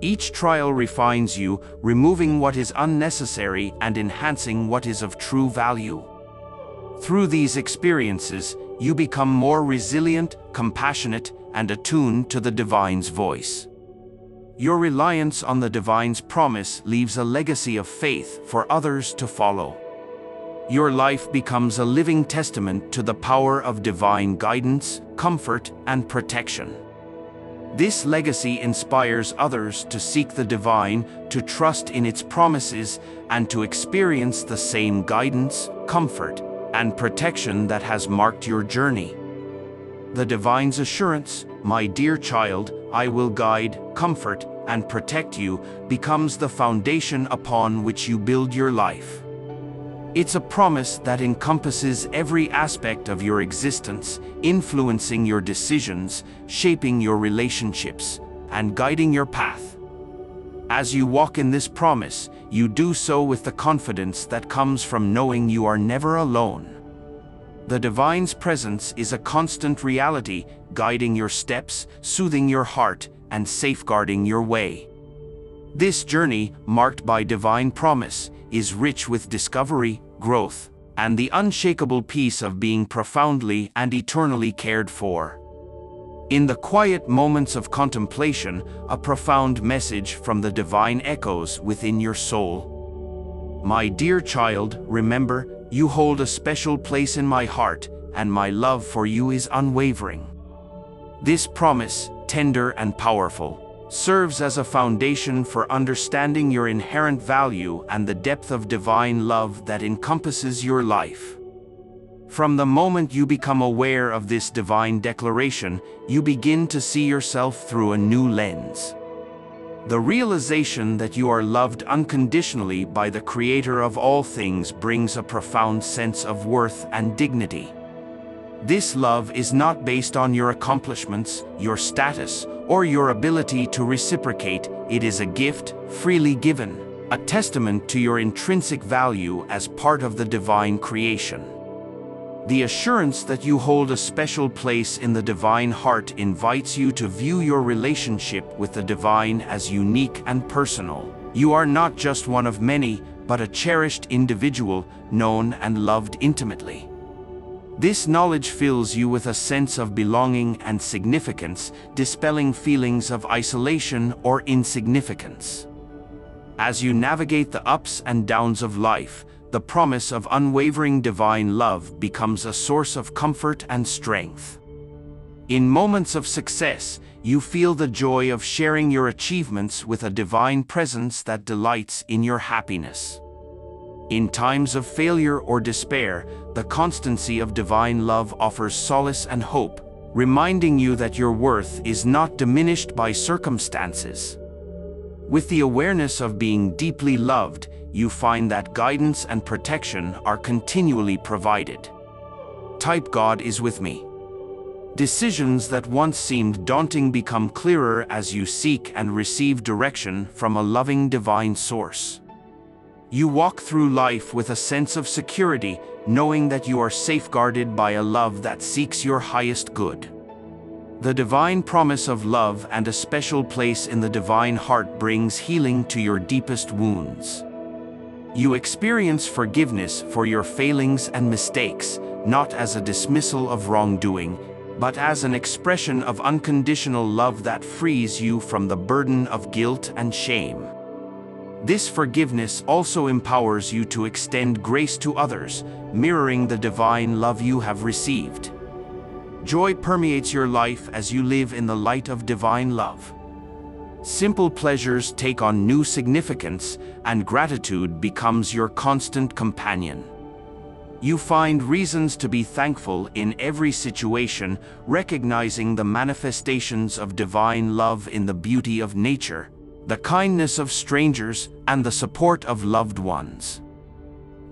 Each trial refines you, removing what is unnecessary and enhancing what is of true value. Through these experiences, you become more resilient, compassionate, and attuned to the divine's voice. Your reliance on the divine's promise leaves a legacy of faith for others to follow. Your life becomes a living testament to the power of divine guidance, comfort, and protection. This legacy inspires others to seek the divine, to trust in its promises, and to experience the same guidance, comfort, and protection that has marked your journey. The divine's assurance, "My dear child, I will guide, comfort, and protect you," becomes the foundation upon which you build your life. It's a promise that encompasses every aspect of your existence, influencing your decisions, shaping your relationships, and guiding your path. As you walk in this promise, you do so with the confidence that comes from knowing you are never alone. The divine's presence is a constant reality, guiding your steps, soothing your heart, and safeguarding your way. This journey, marked by divine promise, is rich with discovery, growth, and the unshakable peace of being profoundly and eternally cared for. In the quiet moments of contemplation, a profound message from the divine echoes within your soul. "My dear child, remember, you hold a special place in my heart, and my love for you is unwavering." This promise, tender and powerful, serves as a foundation for understanding your inherent value and the depth of divine love that encompasses your life. From the moment you become aware of this divine declaration, you begin to see yourself through a new lens. The realization that you are loved unconditionally by the Creator of all things brings a profound sense of worth and dignity. This love is not based on your accomplishments, your status, or your ability to reciprocate. It is a gift, freely given, a testament to your intrinsic value as part of the divine creation. The assurance that you hold a special place in the divine heart invites you to view your relationship with the divine as unique and personal. You are not just one of many, but a cherished individual, known and loved intimately. This knowledge fills you with a sense of belonging and significance, dispelling feelings of isolation or insignificance. As you navigate the ups and downs of life, the promise of unwavering divine love becomes a source of comfort and strength. In moments of success, you feel the joy of sharing your achievements with a divine presence that delights in your happiness. In times of failure or despair, the constancy of divine love offers solace and hope, reminding you that your worth is not diminished by circumstances. With the awareness of being deeply loved, you find that guidance and protection are continually provided. Type God is with me. Decisions that once seemed daunting become clearer as you seek and receive direction from a loving divine source. You walk through life with a sense of security, knowing that you are safeguarded by a love that seeks your highest good. The divine promise of love and a special place in the divine heart brings healing to your deepest wounds. You experience forgiveness for your failings and mistakes, not as a dismissal of wrongdoing, but as an expression of unconditional love that frees you from the burden of guilt and shame. This forgiveness also empowers you to extend grace to others, mirroring the divine love you have received. Joy permeates your life as you live in the light of divine love. Simple pleasures take on new significance, and gratitude becomes your constant companion. You find reasons to be thankful in every situation, recognizing the manifestations of divine love in the beauty of nature, the kindness of strangers, and the support of loved ones.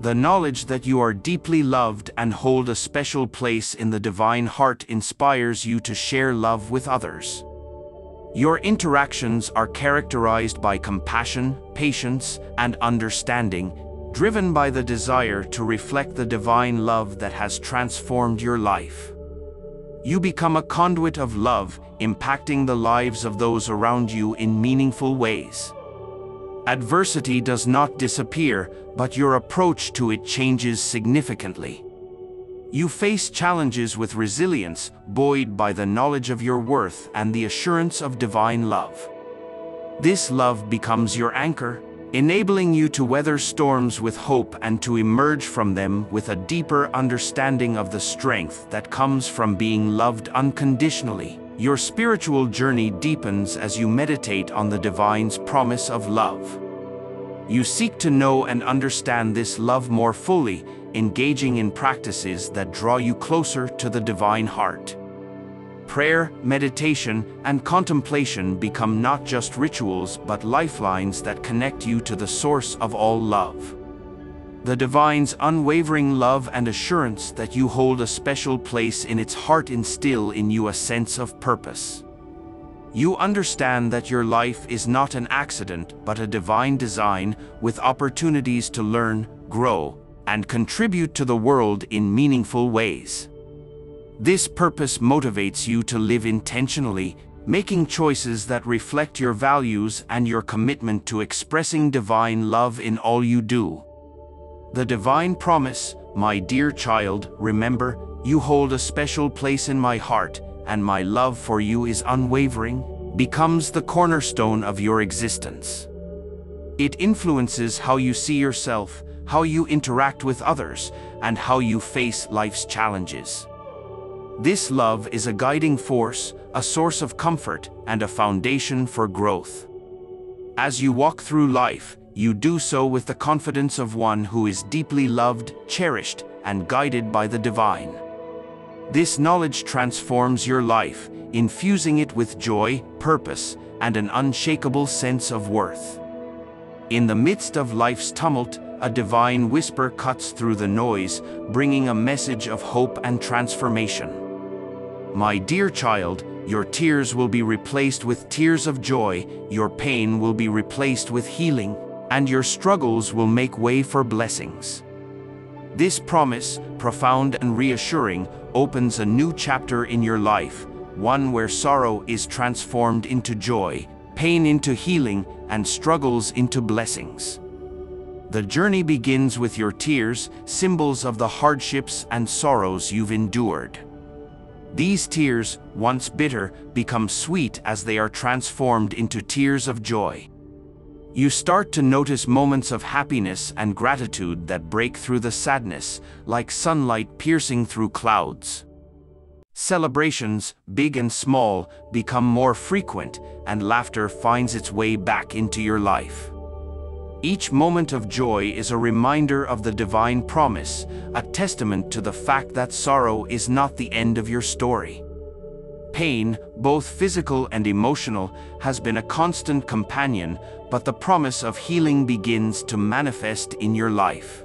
The knowledge that you are deeply loved and hold a special place in the divine heart inspires you to share love with others. Your interactions are characterized by compassion, patience, and understanding, driven by the desire to reflect the divine love that has transformed your life. You become a conduit of love, impacting the lives of those around you in meaningful ways. Adversity does not disappear, but your approach to it changes significantly. You face challenges with resilience, buoyed by the knowledge of your worth and the assurance of divine love. This love becomes your anchor, enabling you to weather storms with hope and to emerge from them with a deeper understanding of the strength that comes from being loved unconditionally. Your spiritual journey deepens as you meditate on the divine's promise of love. You seek to know and understand this love more fully, engaging in practices that draw you closer to the divine heart. Prayer, meditation, and contemplation become not just rituals but lifelines that connect you to the source of all love. The divine's unwavering love and assurance that you hold a special place in its heart instill in you a sense of purpose. You understand that your life is not an accident but a divine design, with opportunities to learn, grow, and contribute to the world in meaningful ways. This purpose motivates you to live intentionally, making choices that reflect your values and your commitment to expressing divine love in all you do. The divine promise, "My dear child, remember, you hold a special place in my heart, and my love for you is unwavering," becomes the cornerstone of your existence. It influences how you see yourself, how you interact with others, and how you face life's challenges. This love is a guiding force, a source of comfort, and a foundation for growth. As you walk through life, you do so with the confidence of one who is deeply loved, cherished, and guided by the divine. This knowledge transforms your life, infusing it with joy, purpose, and an unshakable sense of worth. In the midst of life's tumult, a divine whisper cuts through the noise, bringing a message of hope and transformation. My dear child, your tears will be replaced with tears of joy, your pain will be replaced with healing, and your struggles will make way for blessings. This promise, profound and reassuring, opens a new chapter in your life, one where sorrow is transformed into joy, pain into healing, and struggles into blessings. The journey begins with your tears, symbols of the hardships and sorrows you've endured. These tears, once bitter, become sweet as they are transformed into tears of joy. You start to notice moments of happiness and gratitude that break through the sadness, like sunlight piercing through clouds. Celebrations, big and small, become more frequent, and laughter finds its way back into your life. Each moment of joy is a reminder of the divine promise, a testament to the fact that sorrow is not the end of your story. Pain, both physical and emotional, has been a constant companion, but the promise of healing begins to manifest in your life.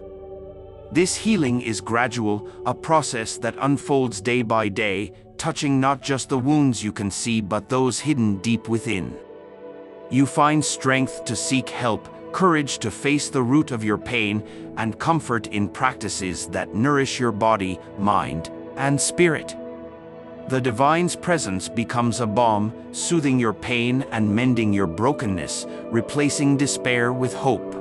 This healing is gradual, a process that unfolds day by day, touching not just the wounds you can see but those hidden deep within. You find strength to seek help, courage to face the root of your pain, and comfort in practices that nourish your body, mind, and spirit. The divine's presence becomes a balm, soothing your pain and mending your brokenness, replacing despair with hope.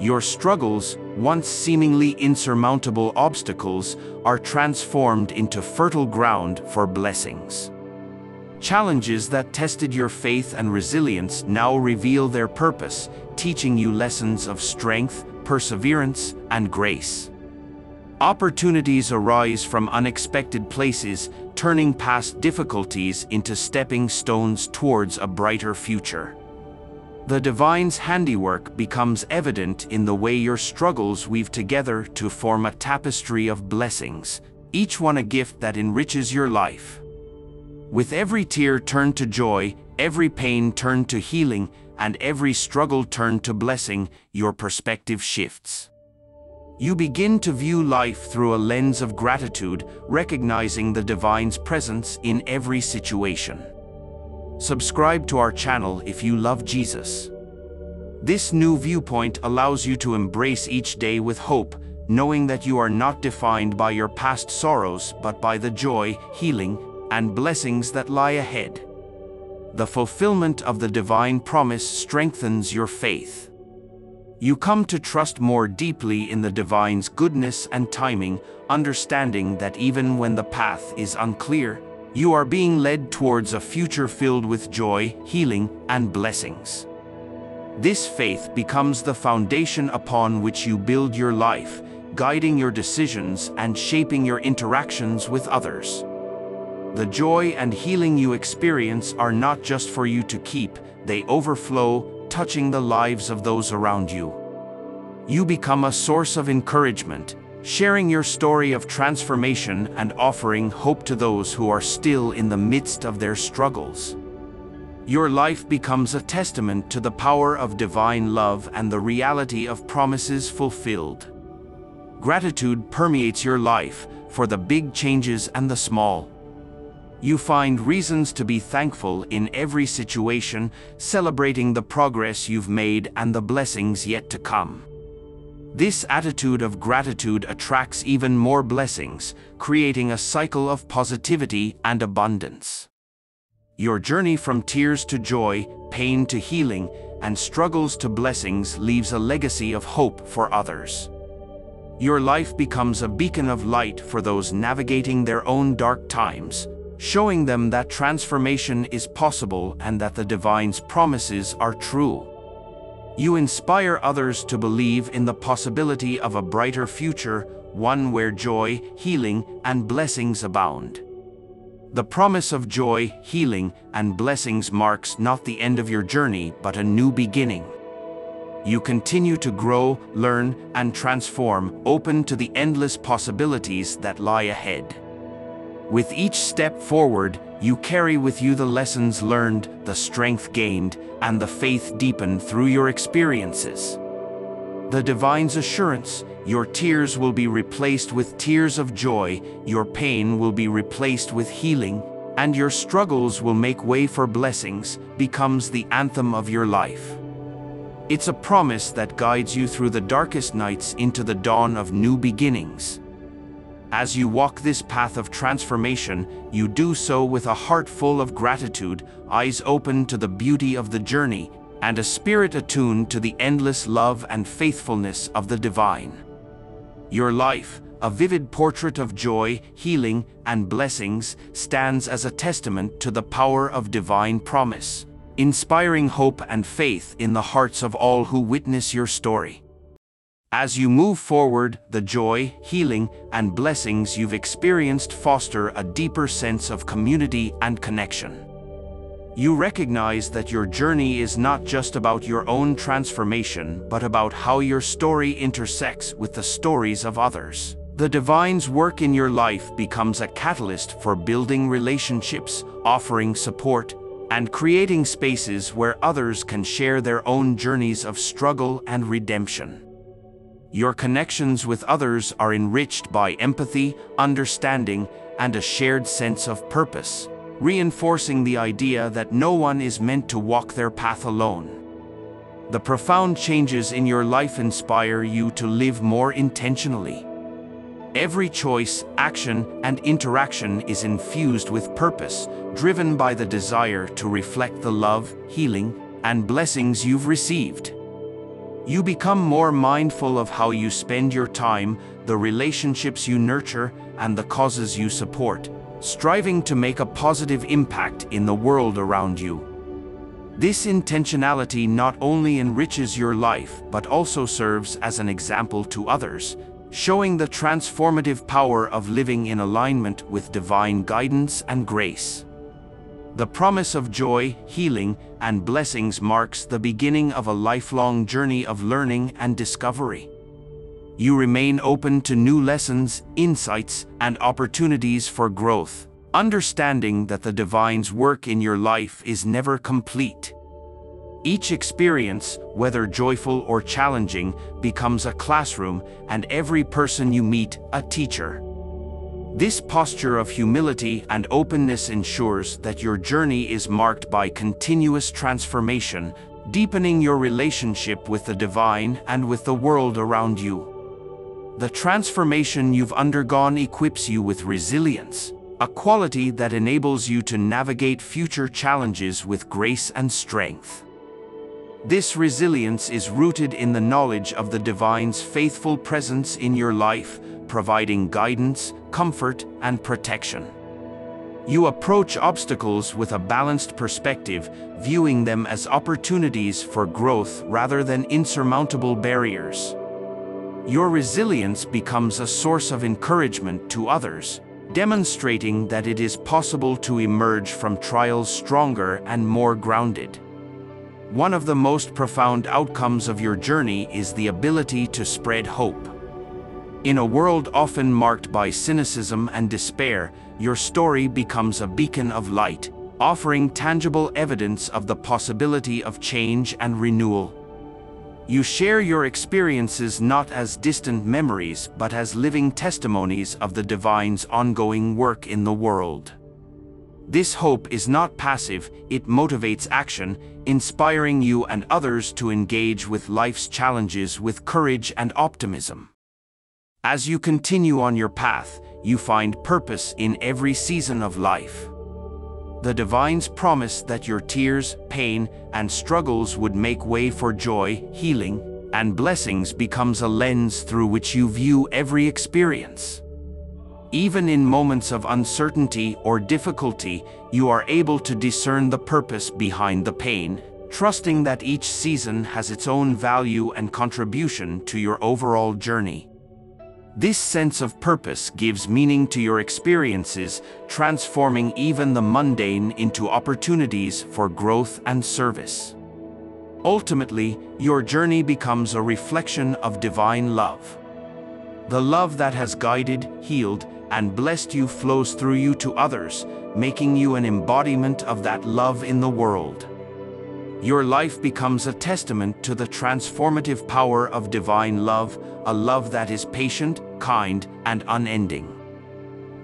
Your struggles, once seemingly insurmountable obstacles, are transformed into fertile ground for blessings. Challenges that tested your faith and resilience now reveal their purpose, teaching you lessons of strength, perseverance, and grace. Opportunities arise from unexpected places, turning past difficulties into stepping stones towards a brighter future. The divine's handiwork becomes evident in the way your struggles weave together to form a tapestry of blessings, each one a gift that enriches your life. With every tear turned to joy, every pain turned to healing, and every struggle turned to blessing, your perspective shifts. You begin to view life through a lens of gratitude, recognizing the divine's presence in every situation. Subscribe to our channel if you love Jesus. This new viewpoint allows you to embrace each day with hope, knowing that you are not defined by your past sorrows but by the joy, healing, and blessings that lie ahead. The fulfillment of the divine promise strengthens your faith. You come to trust more deeply in the divine's goodness and timing, understanding that even when the path is unclear, you are being led towards a future filled with joy, healing, and blessings. This faith becomes the foundation upon which you build your life, guiding your decisions and shaping your interactions with others. The joy and healing you experience are not just for you to keep, they overflow, touching the lives of those around you. You become a source of encouragement, sharing your story of transformation and offering hope to those who are still in the midst of their struggles. Your life becomes a testament to the power of divine love and the reality of promises fulfilled. Gratitude permeates your life, for the big changes and the small. You find reasons to be thankful in every situation, celebrating the progress you've made and the blessings yet to come. This attitude of gratitude attracts even more blessings, creating a cycle of positivity and abundance. Your journey from tears to joy, pain to healing, and struggles to blessings leaves a legacy of hope for others. Your life becomes a beacon of light for those navigating their own dark times, showing them that transformation is possible and that the divine's promises are true. You inspire others to believe in the possibility of a brighter future, one where joy, healing, and blessings abound. The promise of joy, healing, and blessings marks not the end of your journey but a new beginning. You continue to grow, learn, and transform, open to the endless possibilities that lie ahead. With each step forward, you carry with you the lessons learned, the strength gained, and the faith deepened through your experiences. The divine's assurance, your tears will be replaced with tears of joy, your pain will be replaced with healing, and your struggles will make way for blessings, becomes the anthem of your life. It's a promise that guides you through the darkest nights into the dawn of new beginnings. As you walk this path of transformation, you do so with a heart full of gratitude, eyes open to the beauty of the journey, and a spirit attuned to the endless love and faithfulness of the divine. Your life, a vivid portrait of joy, healing, and blessings, stands as a testament to the power of divine promise, inspiring hope and faith in the hearts of all who witness your story. As you move forward, the joy, healing, and blessings you've experienced foster a deeper sense of community and connection. You recognize that your journey is not just about your own transformation, but about how your story intersects with the stories of others. The divine's work in your life becomes a catalyst for building relationships, offering support, and creating spaces where others can share their own journeys of struggle and redemption. Your connections with others are enriched by empathy, understanding, and a shared sense of purpose, reinforcing the idea that no one is meant to walk their path alone. The profound changes in your life inspire you to live more intentionally. Every choice, action, and interaction is infused with purpose, driven by the desire to reflect the love, healing, and blessings you've received. You become more mindful of how you spend your time, the relationships you nurture, and the causes you support, striving to make a positive impact in the world around you. This intentionality not only enriches your life but also serves as an example to others, showing the transformative power of living in alignment with divine guidance and grace. The promise of joy, healing, and blessings marks the beginning of a lifelong journey of learning and discovery. You remain open to new lessons, insights, and opportunities for growth, understanding that the divine's work in your life is never complete. Each experience, whether joyful or challenging, becomes a classroom, and every person you meet, a teacher. This posture of humility and openness ensures that your journey is marked by continuous transformation, deepening your relationship with the divine and with the world around you. The transformation you've undergone equips you with resilience, a quality that enables you to navigate future challenges with grace and strength. This resilience is rooted in the knowledge of the divine's faithful presence in your life, providing guidance, comfort, and protection. You approach obstacles with a balanced perspective, viewing them as opportunities for growth rather than insurmountable barriers. Your resilience becomes a source of encouragement to others, demonstrating that it is possible to emerge from trials stronger and more grounded. One of the most profound outcomes of your journey is the ability to spread hope. In a world often marked by cynicism and despair, your story becomes a beacon of light, offering tangible evidence of the possibility of change and renewal. You share your experiences not as distant memories but as living testimonies of the divine's ongoing work in the world. This hope is not passive, it motivates action, inspiring you and others to engage with life's challenges with courage and optimism. As you continue on your path, you find purpose in every season of life. The divine's promise that your tears, pain, and struggles would make way for joy, healing, and blessings becomes a lens through which you view every experience. Even in moments of uncertainty or difficulty, you are able to discern the purpose behind the pain, trusting that each season has its own value and contribution to your overall journey. This sense of purpose gives meaning to your experiences, transforming even the mundane into opportunities for growth and service. Ultimately, your journey becomes a reflection of divine love. The love that has guided, healed, and blessed you flows through you to others, making you an embodiment of that love in the world. Your life becomes a testament to the transformative power of divine love, a love that is patient, kind, and unending.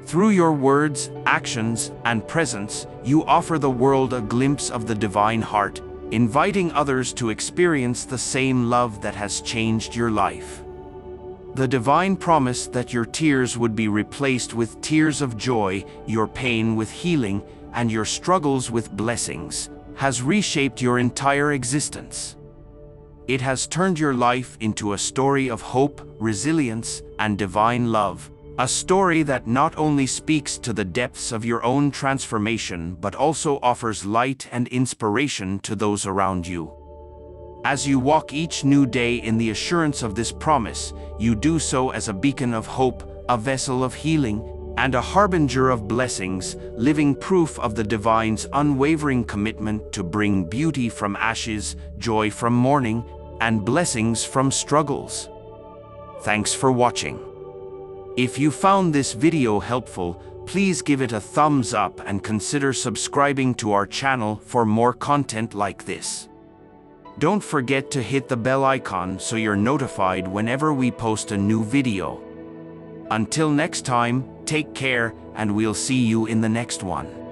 Through your words, actions, and presence, you offer the world a glimpse of the divine heart, inviting others to experience the same love that has changed your life. The divine promise that your tears would be replaced with tears of joy, your pain with healing, and your struggles with blessings, has reshaped your entire existence. It has turned your life into a story of hope, resilience, and divine love, a story that not only speaks to the depths of your own transformation but also offers light and inspiration to those around you. As you walk each new day in the assurance of this promise, you do so as a beacon of hope, a vessel of healing, and a harbinger of blessings, living proof of the divine's unwavering commitment to bring beauty from ashes, joy from mourning, and blessings from struggles. Thanks for watching. If you found this video helpful, please give it a thumbs up and consider subscribing to our channel for more content like this. Don't forget to hit the bell icon so you're notified whenever we post a new video. Until next time, take care, and we'll see you in the next one.